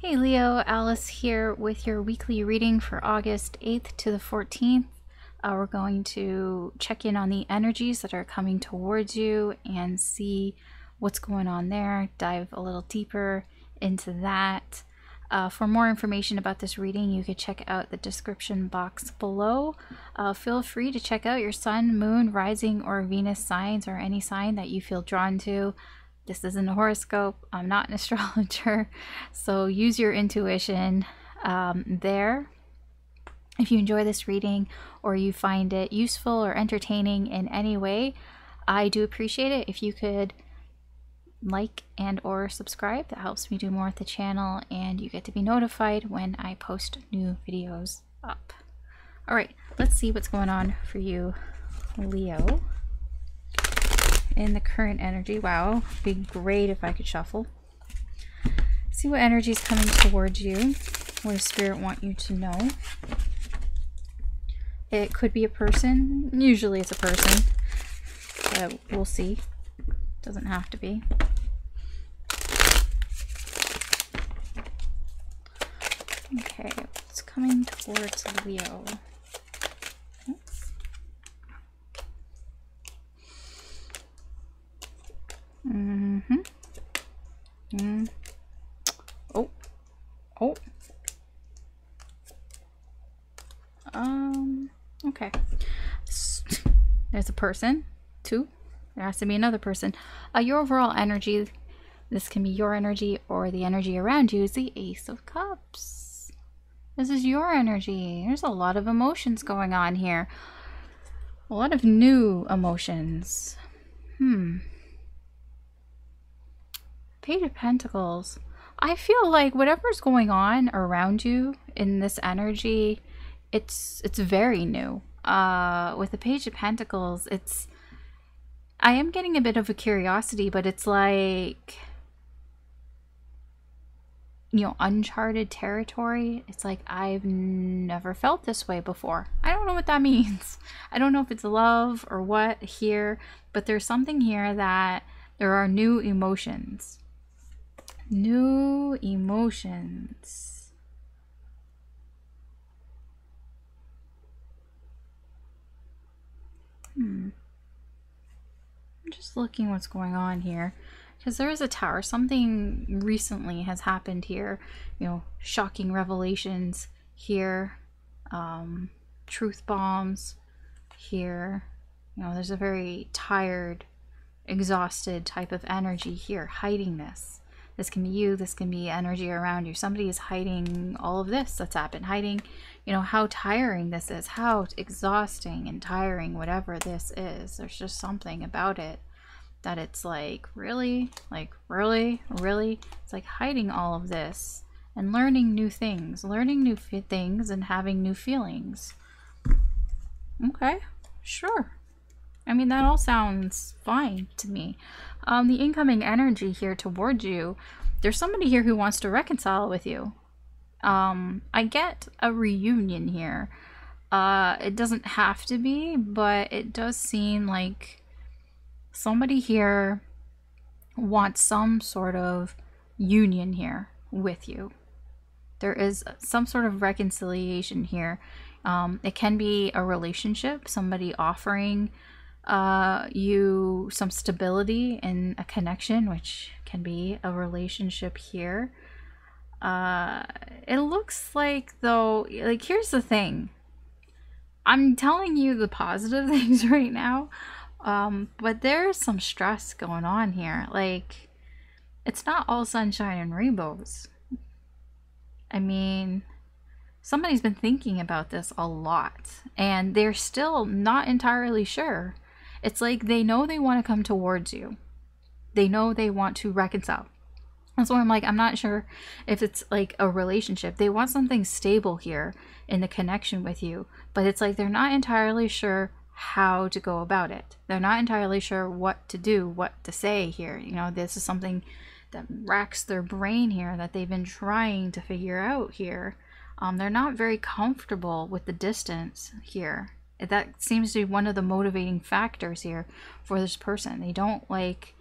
Hey Leo, Alisz here with your weekly reading for August 8th to the 14th. We're going to check in on the energies that are coming towards you and see what's going on there, dive a little deeper into that. For more information about this reading, you could check out the description box below. Feel free to check out your sun, moon, rising, or Venus signs, or any sign that you feel drawn to. This isn't a horoscope. I'm not an astrologer. So use your intuition there. If you enjoy this reading or you find it useful or entertaining in any way, I do appreciate it if you could like and or subscribe. That helps me do more with the channel and you get to be notified when I post new videos up. All right, let's see what's going on for you, Leo. In the current energy. Wow, it'd be great if I could shuffle. See what energy is coming towards you. What does Spirit want you to know? It could be a person. Usually it's a person, but we'll see. Doesn't have to be. Okay, what's coming towards Leo? Okay, there's a person too. There has to be another person. Your overall energy, this can be your energy or the energy around you, is the Ace of Cups. This is your energy. There's a lot of emotions going on here, a lot of new emotions. Page of Pentacles. I feel like whatever's going on around you in this energy, it's very new. With the Page of Pentacles, I am getting a bit of a curiosity, but it's like, you know, uncharted territory. It's like, I've never felt this way before. I don't know what that means. I don't know if it's love or what here, but there's something here that there are new emotions. New emotions. I'm just looking what's going on here, because there is a Tower. Something recently has happened here, you know, shocking revelations here, truth bombs here. You know, there's a very tired, exhausted type of energy here, hiding this. This can be you, this can be energy around you. Somebody is hiding all of this that's happened, hiding, you know, how tiring this is, how exhausting and tiring whatever this is. There's just something about it that it's like, really? Like, really? Really? It's like hiding all of this and learning new things and having new feelings. Okay, sure. I mean, that all sounds fine to me. The incoming energy here towards you, there's somebody here who wants to reconcile with you. I get a reunion here. It doesn't have to be, but it does seem like somebody here wants some sort of union here with you. There is some sort of reconciliation here. It can be a relationship, somebody offering you some stability and a connection, which can be a relationship here. It looks like, though, like, here's the thing. I'm telling you the positive things right now, but there's some stress going on here. Like, it's not all sunshine and rainbows. I mean, somebody's been thinking about this a lot and they're still not entirely sure. It's like they know they want to come towards you. They know they want to reconcile. That's why I'm like, I'm not sure if it's like a relationship. They want something stable here in the connection with you, but it's like they're not entirely sure how to go about it. They're not entirely sure what to do, what to say here. You know, this is something that racks their brain here that they've been trying to figure out here. They're not very comfortable with the distance here. That seems to be one of the motivating factors here for this person. They don't like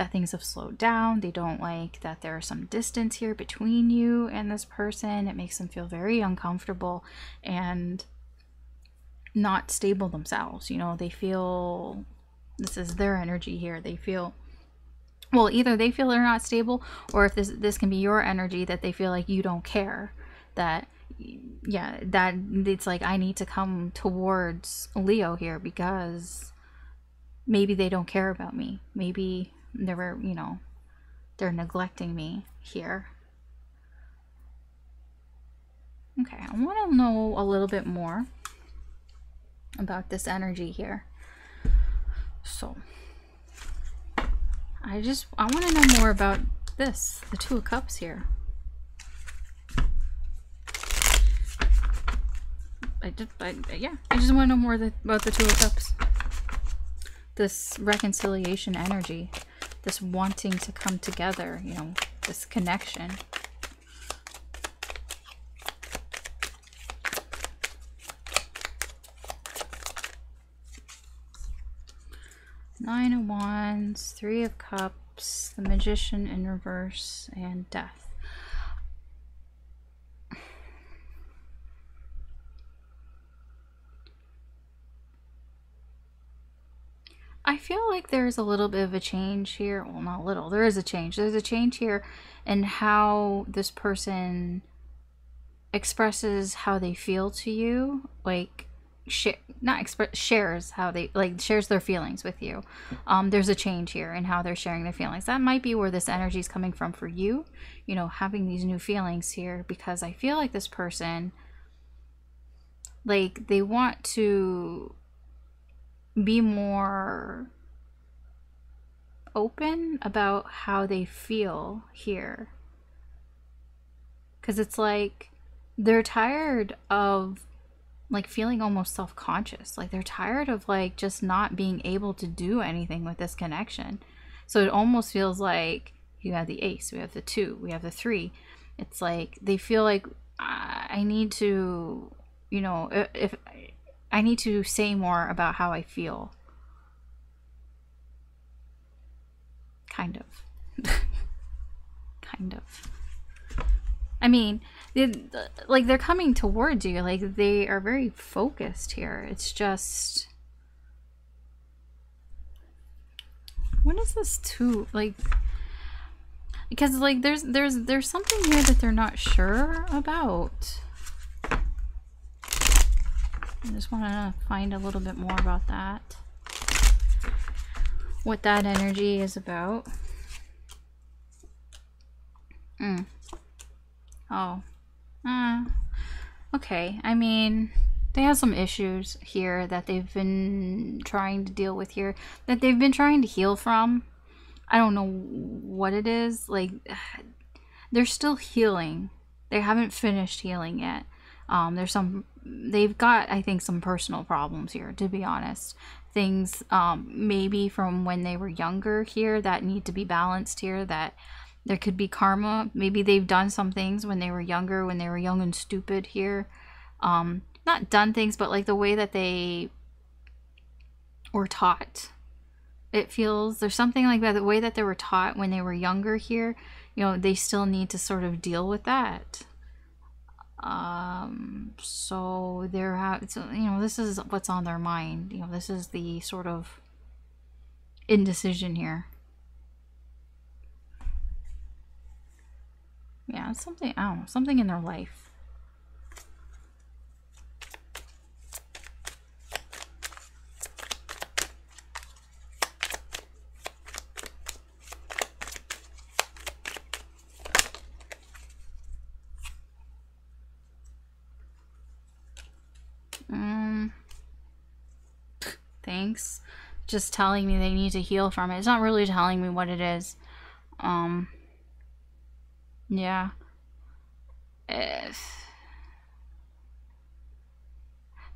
that things have slowed down. They don't like that there is some distance here between you and this person. It makes them feel very uncomfortable and not stable themselves. You know, they feel, this is their energy here. They feel, well, either they feel they're not stable, or if this can be your energy, that they feel like you don't care, that, yeah, that it's like, I need to come towards Leo here because maybe they don't care about me. Maybe they were, you know, they're neglecting me here. Okay, I want to know a little bit more about this energy here. So I want to know more about this, the Two of Cups here. I just want to know more about the Two of Cups. This reconciliation energy, this wanting to come together, you know, this connection. Nine of Wands, Three of Cups, the Magician in reverse, and Death. I feel like there's a little bit of a change here. Well, not little. There is a change. There's a change here in how this person expresses how they feel to you. Like, shares how they, like, shares their feelings with you. There's a change here in how they're sharing their feelings. That might be where this energy is coming from for you, you know, having these new feelings here, because I feel like this person, like, they want to be more open about how they feel here, because it's like they're tired of, like, feeling almost self-conscious. Like, they're tired of, like, just not being able to do anything with this connection. So it almost feels like you have the Ace, we have the Two, we have the Three. It's like they feel like, I need to, you know, if I need to say more about how I feel. Kind of. Kind of. I mean, like, they're coming towards you. Like, they are very focused here. It's just, what is this Two? Like, because, like, there's something here that they're not sure about. I just want to find a little bit more about that. What that energy is about. Oh. Okay. I mean, they have some issues here that they've been trying to deal with here, that they've been trying to heal from. I don't know what it is. Like, they're still healing. They haven't finished healing yet. They've got, I think, some personal problems here, to be honest. Things, maybe from when they were younger here, that need to be balanced here, that there could be karma. Maybe they've done some things when they were younger, when they were young and stupid here. Not done things, but, like, the way that they were taught. It feels, there's something like that, the way that they were taught when they were younger here, you know, they still need to sort of deal with that. So they're out, you know, this is what's on their mind. You know, this is the sort of indecision here. Yeah, it's something, I don't know, something in their life. Thanks. Just telling me they need to heal from it. It's not really telling me what it is. Yeah.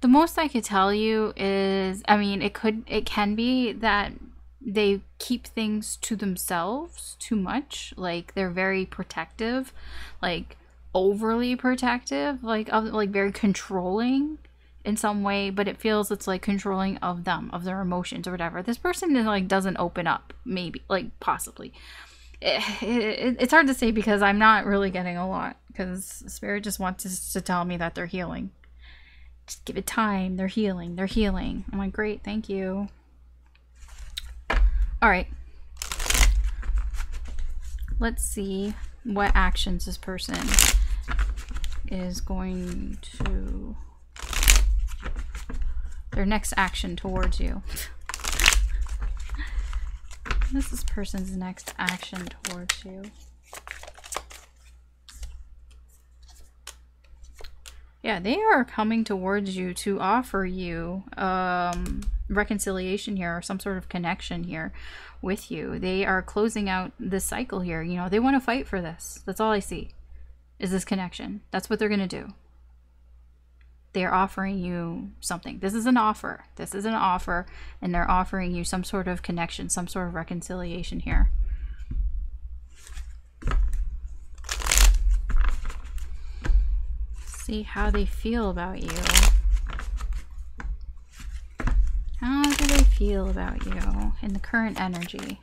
The most I could tell you is, I mean, it can be that they keep things to themselves too much. Like, they're very protective, like overly protective, like very controlling. in some way, but it feels it's like controlling of them, of their emotions or whatever. This person is like doesn't open up, maybe, like possibly. It's hard to say because I'm not really getting a lot, because Spirit just wants to tell me that they're healing. Just give it time. They're healing. They're healing. I'm like, great. Thank you. All right. Let's see what actions this person is going to... their next action towards you. This is person's next action towards you. Yeah, they are coming towards you to offer you reconciliation here, or some sort of connection here with you. They are closing out this cycle here. You know, they want to fight for this. That's all I see is this connection. That's what they're going to do. They're offering you something. This is an offer. This is an offer, and they're offering you some sort of connection, some sort of reconciliation here. See how they feel about you. How do they feel about you in the current energy?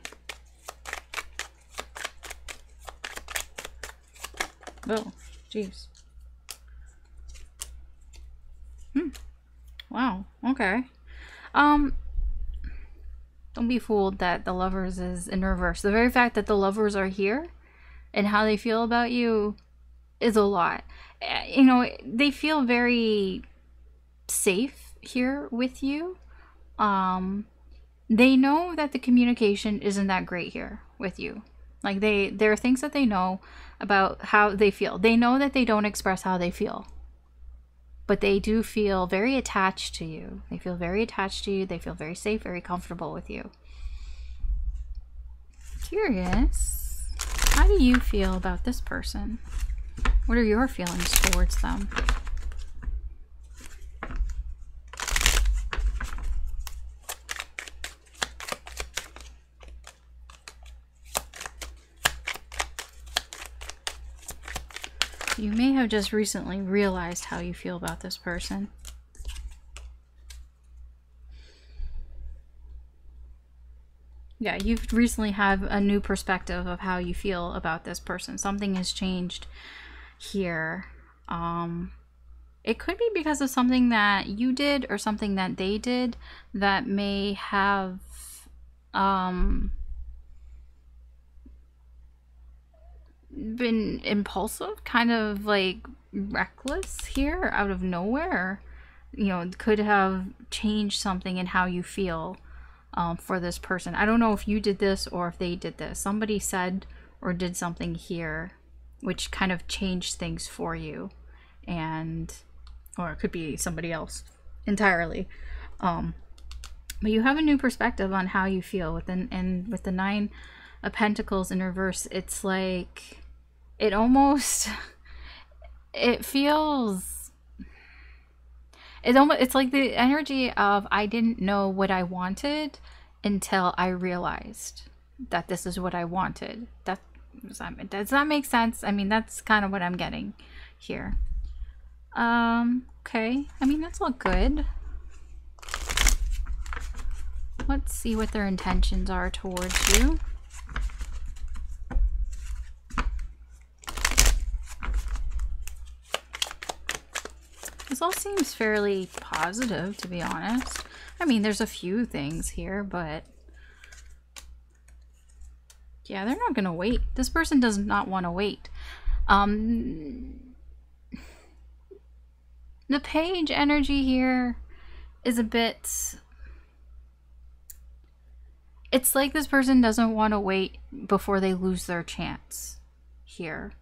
Oh, jeez. Wow. Okay. Don't be fooled that the Lovers is in reverse. The very fact that the Lovers are here and how they feel about you is a lot. You know, they feel very safe here with you. They know that the communication isn't that great here with you. Like, there are things that they know about how they feel. They know that they don't express how they feel, but they do feel very attached to you. They feel very attached to you. They feel very safe, very comfortable with you. Curious, how do you feel about this person? What are your feelings towards them? You may have just recently realized how you feel about this person. Yeah, you've recently have a new perspective of how you feel about this person. Something has changed here. It could be because of something that you did or something that they did that may have been impulsive, kind of like reckless here out of nowhere. You know, it could have changed something in how you feel for this person. I don't know if you did this or if they did this. Somebody said or did something here which kind of changed things for you, and or it could be somebody else entirely. But you have a new perspective on how you feel within, and with the Nine of Pentacles in reverse, it's like it almost, it feels, it almost, it's like the energy of I didn't know what I wanted until I realized that this is what I wanted. Does that make sense? I mean, that's kind of what I'm getting here. Okay. I mean, that's all good. Let's see what their intentions are towards you. This all seems fairly positive, to be honest. I mean, there's a few things here, but yeah, they're not gonna wait. This person does not want to wait. The Page energy here is a bit... it's like this person doesn't want to wait before they lose their chance here.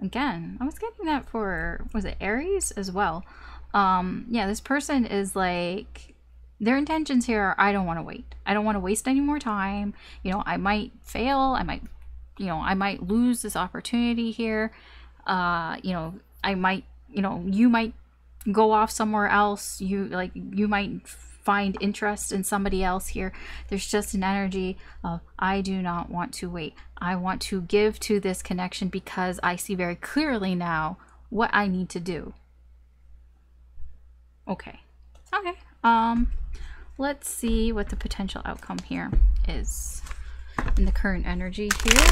Again, I was getting that for, was it Aries as well? Yeah, this person is like, their intentions here are, I don't want to wait. I don't want to waste any more time. You know, I might fail. I might, you know, I might lose this opportunity here. You know, I might, you know, you might go off somewhere else. You, like, you might find interest in somebody else here. There's just an energy of, I do not want to wait. I want to give to this connection because I see very clearly now what I need to do. Okay. Okay. Let's see what the potential outcome here is in the current energy here.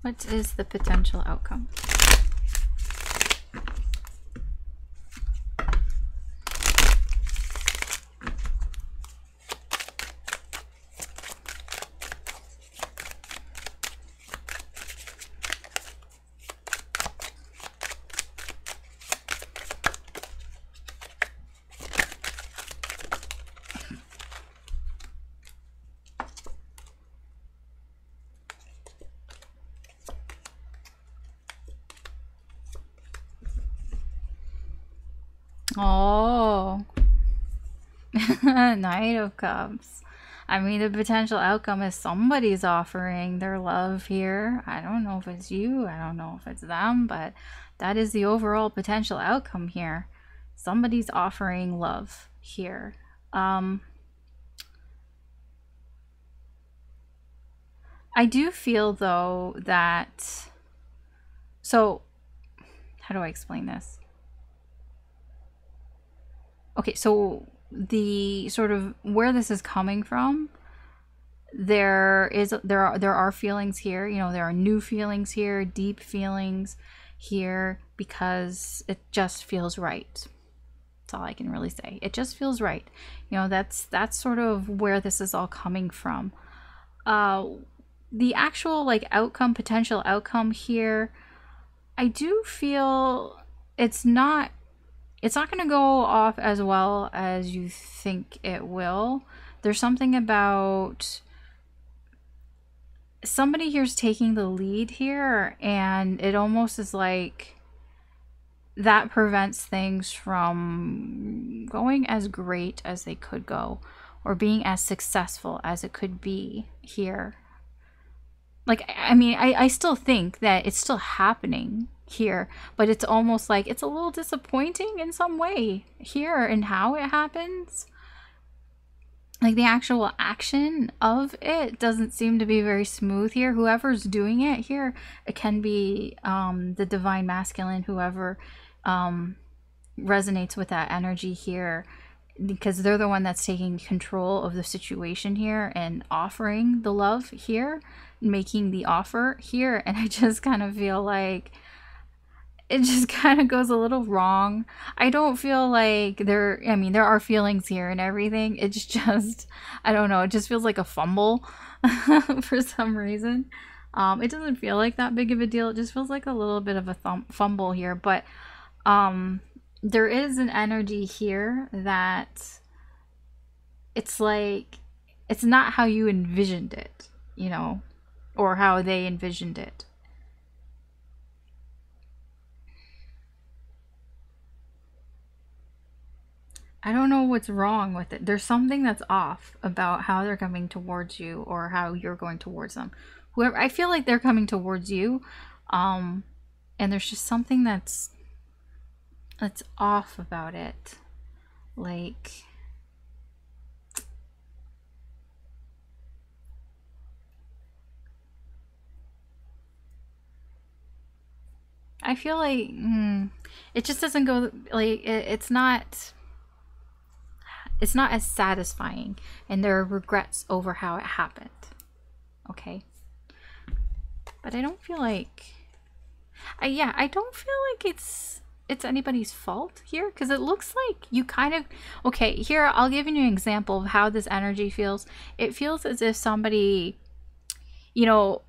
What is the potential outcome? Oh, Knight of Cups. I mean, the potential outcome is somebody's offering their love here. I don't know if it's you. I don't know if it's them, but that is the overall potential outcome here. Somebody's offering love here. I do feel, though, that... So, how do I explain this? Okay, so the sort of where this is coming from, there are feelings here, you know, there are new feelings here, deep feelings here, because it just feels right. That's all I can really say. It just feels right. You know, that's sort of where this is all coming from. The actual like outcome, potential outcome here, I do feel it's not going to go off as well as you think it will. There's something about somebody here's taking the lead here, and it almost is like that prevents things from going as great as they could go, or being as successful as it could be here. Like, I mean, I still think that it's still happening here, but it's almost like it's a little disappointing in some way here in how it happens. Like the actual action of it doesn't seem to be very smooth here. Whoever's doing it here, it can be the divine masculine, whoever resonates with that energy here, because they're the one that's taking control of the situation here and offering the love here, making the offer here. And I just kind of feel like it just kind of goes a little wrong. I don't feel like there are feelings here and everything. It's just, I don't know. It just feels like a fumble for some reason. It doesn't feel like that big of a deal. It just feels like a little bit of a fumble here. But there is an energy here that it's like, it's not how you envisioned it, you know, or how they envisioned it. I don't know what's wrong with it. There's something that's off about how they're coming towards you or how you're going towards them. Whoever, I feel like they're coming towards you, and there's just something that's off about it. Like, I feel like it just doesn't go like it's not as satisfying, and there are regrets over how it happened. Okay. But I don't feel like I don't feel like it's anybody's fault here, because it looks like you kind of, okay, here I'll give you an example of how this energy feels. It feels as if somebody, you know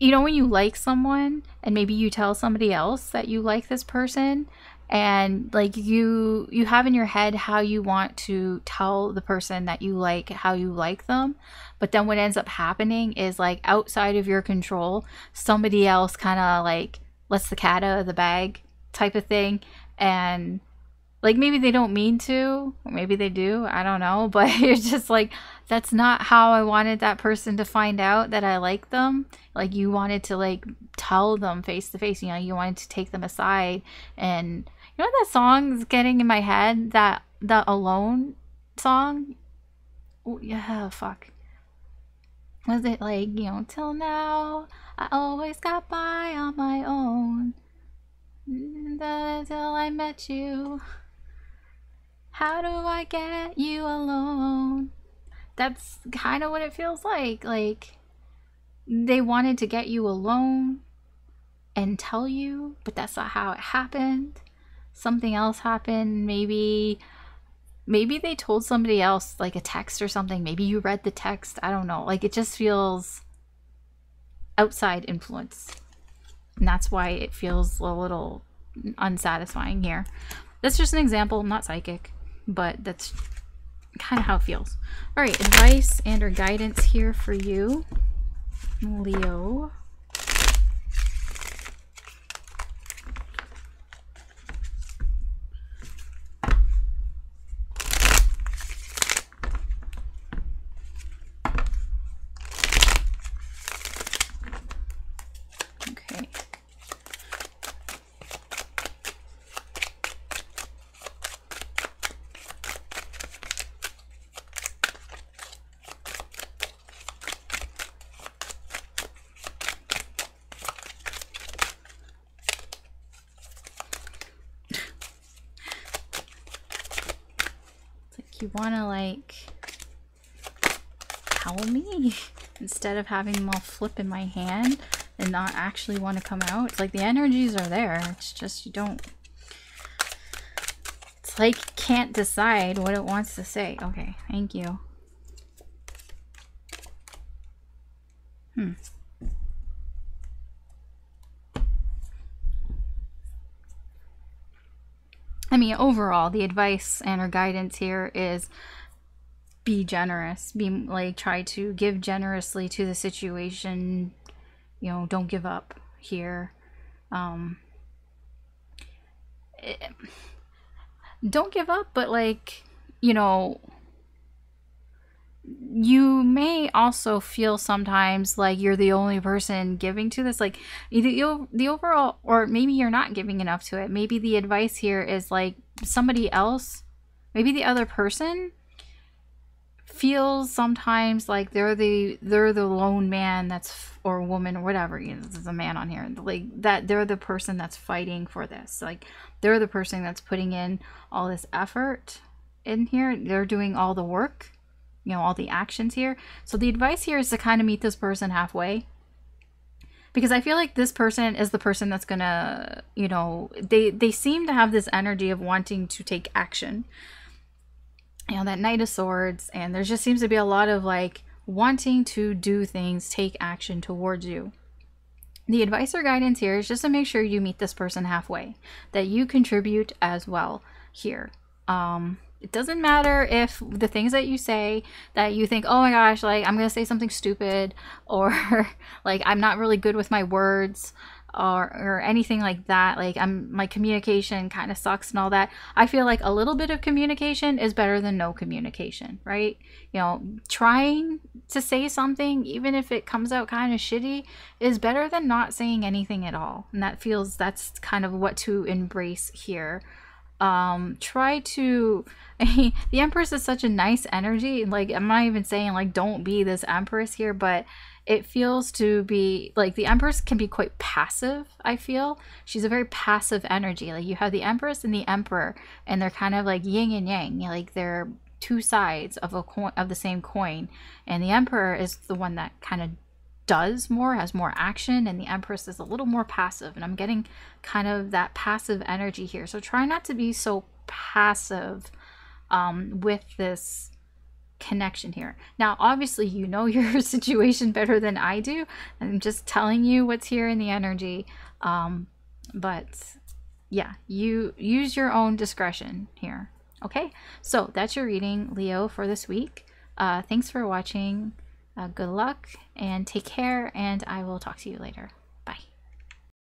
when you like someone and maybe you tell somebody else that you like this person, and like you have in your head how you want to tell the person that you like, how you like them. But then what ends up happening is, like, outside of your control, somebody else kind of like lets the cat out of the bag type of thing. And like, maybe they don't mean to, or maybe they do, I don't know. But you're just like, that's not how I wanted that person to find out that I like them. Like, you wanted to like tell them face to face, you know, you wanted to take them aside. And you know that song's getting in my head, that Alone song. Oh yeah, fuck. Was it like, you know, till now I always got by on my own? Until I met you, how do I get you alone? That's kind of what it feels like. Like, they wanted to get you alone and tell you, but that's not how it happened. Something else happened. Maybe they told somebody else, like a text or something. Maybe you read the text. I don't know. Like, it just feels outside influence. And that's why it feels a little unsatisfying here. That's just an example. I'm not psychic, but that's kind of how it feels. All right, advice and or guidance here for you, Leo. You want to, like, tell me instead of having them all flip in my hand and not actually want to come out. It's like the energies are there. It's just you don't. It's like can't decide what it wants to say. Okay, thank you. I mean, overall, the advice and or guidance here is be generous. Be like, try to give generously to the situation. You know, don't give up here. Don't give up, but, like, you know, you may also feel sometimes like you're the only person giving to this, like the overall, or maybe you're not giving enough to it. Maybe the advice here is like somebody else, maybe the other person feels sometimes like they're the lone man that's, or woman or whatever, you know, there's a man on here, like that they're the person that's fighting for this, like they're the person that's putting in all this effort in here, they're doing all the work, you know, all the actions here. So the advice here is to kind of meet this person halfway, because I feel like this person is the person that's gonna, you know, they seem to have this energy of wanting to take action. You know, that Knight of Swords, and there just seems to be a lot of like wanting to do things, take action towards you. The advice or guidance here is just to make sure you meet this person halfway, that you contribute as well here. It doesn't matter if the things that you say that you think, oh my gosh, like I'm going to say something stupid, or like I'm not really good with my words, or anything like that. Like my communication kind of sucks and all that. I feel like a little bit of communication is better than no communication, right? You know, trying to say something, even if it comes out kind of shitty, is better than not saying anything at all. And that's kind of what to embrace here. Try to, the Empress is such a nice energy. Like, I'm not even saying like, don't be this Empress here, but it feels to be like the Empress can be quite passive. I feel she's a very passive energy. Like you have the Empress and the Emperor, and they're kind of like yin and yang, like they're two sides of a coin, of the same coin. And the Emperor is the one that kind of does more, has more action, and the Empress is a little more passive, and I'm getting kind of that passive energy here. So try not to be so passive with this connection here. Now obviously you know your situation better than I do. I'm just telling you what's here in the energy, but yeah, you use your own discretion here. Okay, so that's your reading, Leo, for this week. Thanks for watching. Good luck and take care, and I will talk to you later.